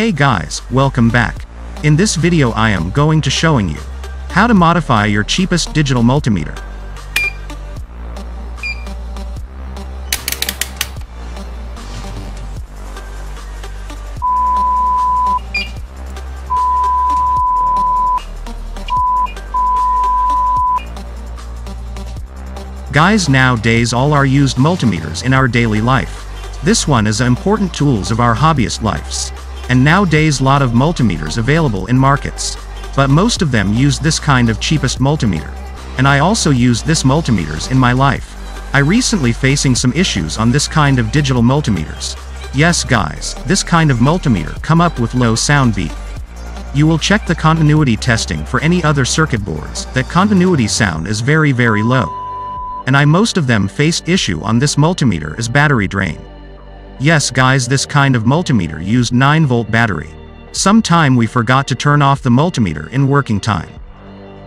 Hey guys, welcome back. In this video I am going to showing you how to modify your cheapest digital multimeter. Guys, nowadays all are used multimeters in our daily life. This one is an important tools of our hobbyist lives. And nowadays lot of multimeters available in markets. But most of them use this kind of cheapest multimeter. And I also use this multimeters in my life. I recently facing some issues on this kind of digital multimeters. Yes guys, this kind of multimeter come up with low sound beat. You will check the continuity testing for any other circuit boards that continuity sound is very low. And I most of them faced issue on this multimeter is battery drain. Yes guys, this kind of multimeter used 9-volt battery. Sometime we forgot to turn off the multimeter in working time.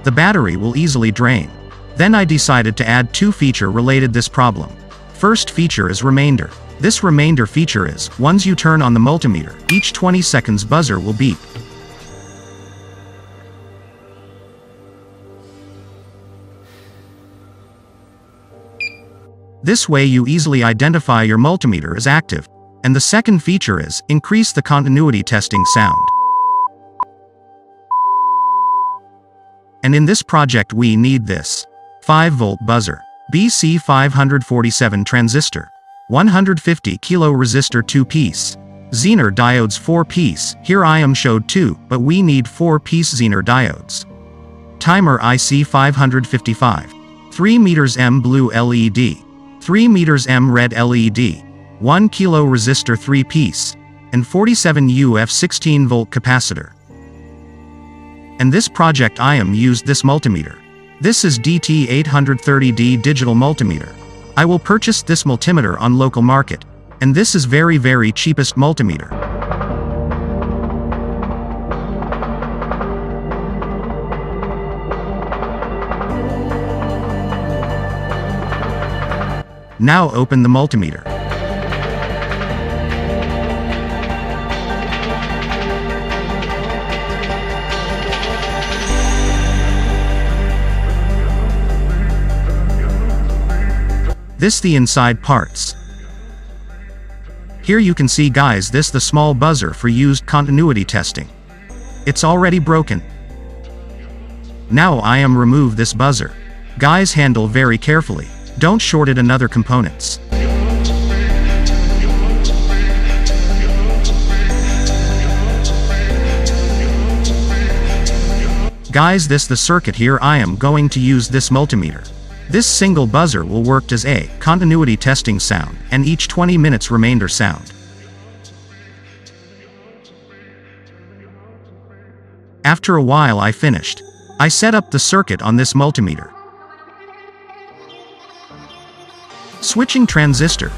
The battery will easily drain. Then I decided to add two feature related this problem. First feature is remainder. This remainder feature is, once you turn on the multimeter, each 20 seconds buzzer will beep. This way you easily identify your multimeter is active. And the second feature is, increase the continuity testing sound. And in this project we need this 5-volt buzzer, BC 547 transistor, 150 kilo resistor 2-piece, Zener diodes 4-piece, here I am showed 2, but we need 4-piece Zener diodes. Timer IC 555, 3 m blue LED, 3 m red LED, 1 kilo resistor 3-piece, and 47 UF 16-volt capacitor. And this project I am used this multimeter. This is DT830D digital multimeter. I will purchase this multimeter on local market, and this is very cheapest multimeter. Now open the multimeter. This the inside parts. Here you can see guys, this the small buzzer for used continuity testing. It's already broken. Now I am remove this buzzer. Guys, handle very carefully. Don't short it another components. Guys, this the circuit here I am going to use this multimeter. This single buzzer will work as a continuity testing sound and each 20 minutes remainder sound. After a while I finished. I set up the circuit on this multimeter. Switching transistor,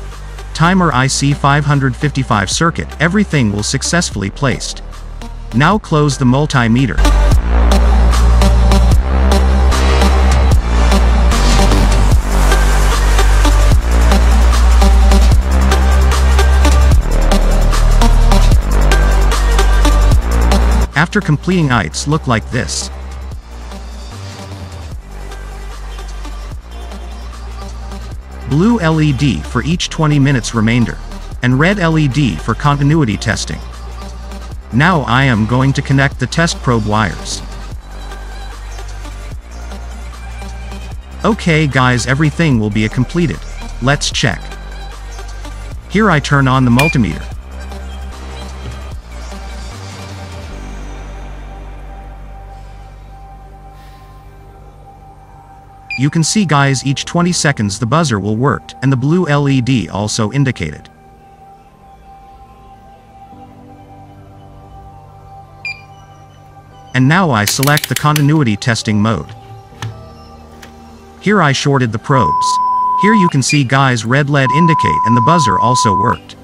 timer IC 555 circuit, everything will successfully placed. Now close the multimeter. After completing it's look like this. Blue LED for each 20 minutes remainder, and red LED for continuity testing. Now I am going to connect the test probe wires. Okay guys, everything will be completed. Let's check. Here I turn on the multimeter. You can see guys, each 20 seconds the buzzer will work, and the blue LED also indicated. And now I select the continuity testing mode. Here I shorted the probes. Here you can see guys, red LED indicate and the buzzer also worked.